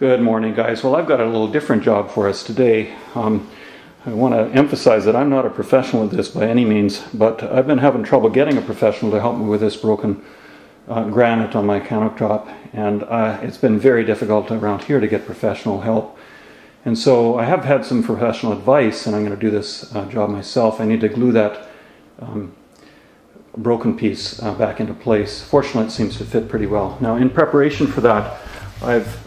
Good morning, guys. Well, I've got a little different job for us today. I want to emphasize that I'm not a professional at this by any means, but I've been having trouble getting a professional to help me with this broken granite on my countertop, and it's been very difficult around here to get professional help. And so I have had some professional advice, and I'm going to do this job myself. I need to glue that broken piece back into place. Fortunately, it seems to fit pretty well. Now, in preparation for that, I've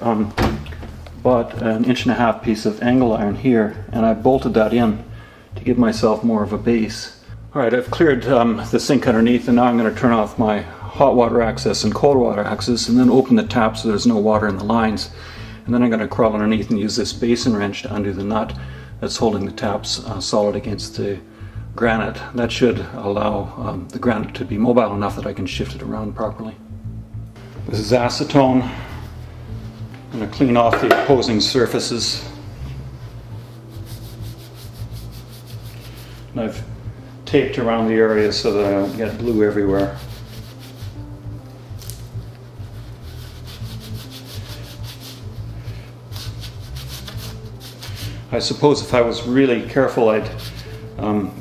bought an 1.5-inch piece of angle iron here, and I bolted that in to give myself more of a base. All right, I've cleared the sink underneath, and now I'm going to turn off my hot water access and cold water access, and then open the tap so there's no water in the lines. And then I'm going to crawl underneath and use this basin wrench to undo the nut that's holding the taps solid against the granite. That should allow the granite to be mobile enough that I can shift it around properly. This is acetone. I'm going to clean off the opposing surfaces. And I've taped around the area so that I don't get glue everywhere. I suppose if I was really careful, I'd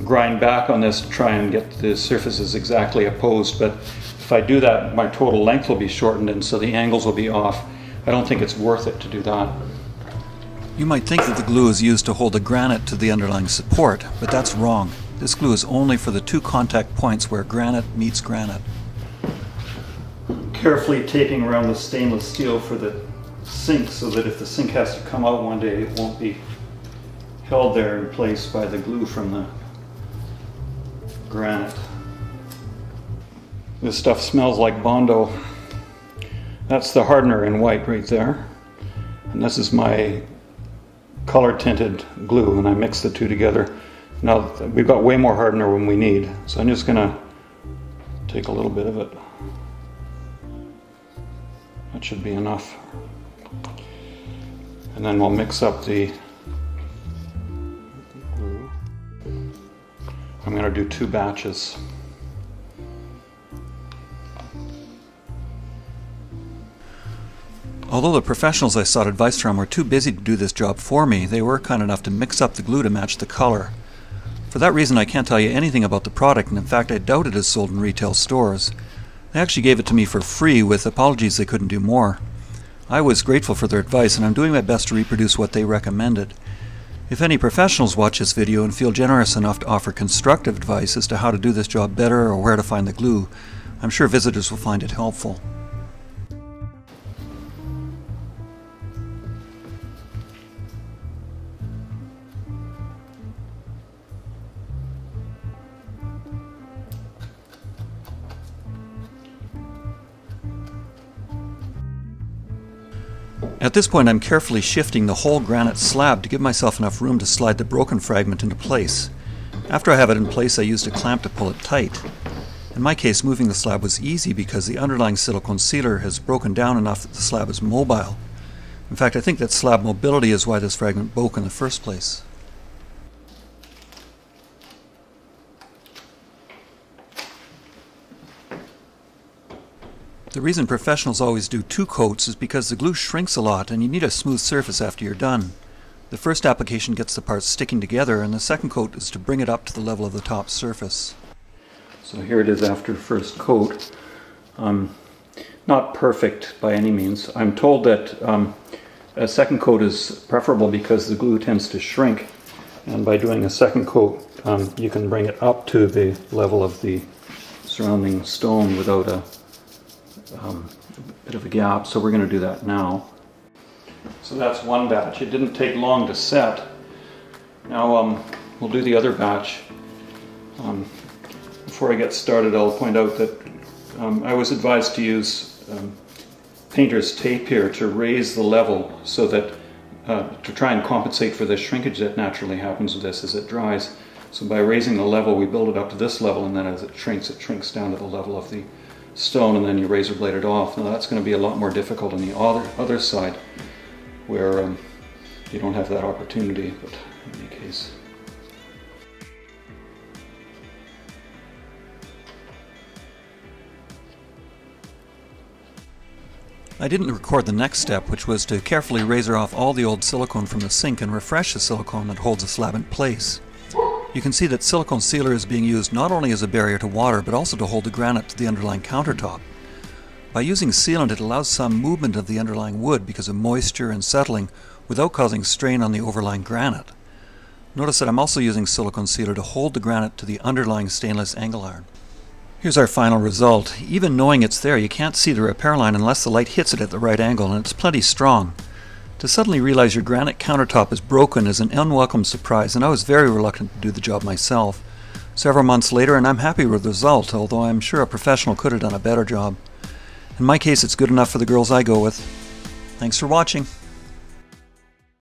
grind back on this to try and get the surfaces exactly opposed, but if I do that, my total length will be shortened, and so the angles will be off. I don't think it's worth it to do that. You might think that the glue is used to hold the granite to the underlying support, but that's wrong. This glue is only for the two contact points where granite meets granite. Carefully taping around the stainless steel for the sink so that if the sink has to come out one day, it won't be held there in place by the glue from the granite. This stuff smells like Bondo. That's the hardener in white right there, and this is my color tinted glue, and I mix the two together. Now we've got way more hardener than we need, so I'm just gonna take a little bit of it. That should be enough, and then we'll mix up the glue. I'm gonna do two batches. Although the professionals I sought advice from were too busy to do this job for me, they were kind enough to mix up the glue to match the color. For that reason, I can't tell you anything about the product, and in fact I doubt it is sold in retail stores. They actually gave it to me for free with apologies they couldn't do more. I was grateful for their advice, and I'm doing my best to reproduce what they recommended. If any professionals watch this video and feel generous enough to offer constructive advice as to how to do this job better or where to find the glue, I'm sure visitors will find it helpful. At this point, I'm carefully shifting the whole granite slab to give myself enough room to slide the broken fragment into place. After I have it in place, I used a clamp to pull it tight. In my case, moving the slab was easy because the underlying silicone sealer has broken down enough that the slab is mobile. In fact, I think that slab mobility is why this fragment broke in the first place. The reason professionals always do two coats is because the glue shrinks a lot and you need a smooth surface after you're done. The first application gets the parts sticking together, and the second coat is to bring it up to the level of the top surface. So here it is after first coat. Not perfect by any means. I'm told that a second coat is preferable because the glue tends to shrink, and by doing a second coat you can bring it up to the level of the surrounding stone without a bit of a gap, so we're going to do that now. So that's one batch. It didn't take long to set. Now we'll do the other batch. Before I get started, I'll point out that I was advised to use painter's tape here to raise the level so that to try and compensate for the shrinkage that naturally happens with this as it dries. So by raising the level, we build it up to this level, and then as it shrinks down to the level of the stone, and then you razor blade it off. Now that's going to be a lot more difficult on the other side, where you don't have that opportunity, but in any case. I didn't record the next step, which was to carefully razor off all the old silicone from the sink and refresh the silicone that holds the slab in place. You can see that silicone sealer is being used not only as a barrier to water, but also to hold the granite to the underlying countertop. By using sealant, it allows some movement of the underlying wood because of moisture and settling without causing strain on the overlying granite. Notice that I'm also using silicone sealer to hold the granite to the underlying stainless angle iron. Here's our final result. Even knowing it's there, you can't see the repair line unless the light hits it at the right angle, and it's plenty strong. To suddenly realize your granite countertop is broken is an unwelcome surprise, and I was very reluctant to do the job myself. Several months later, and I'm happy with the result, although I'm sure a professional could have done a better job. In my case, it's good enough for the girls I go with. Thanks for watching.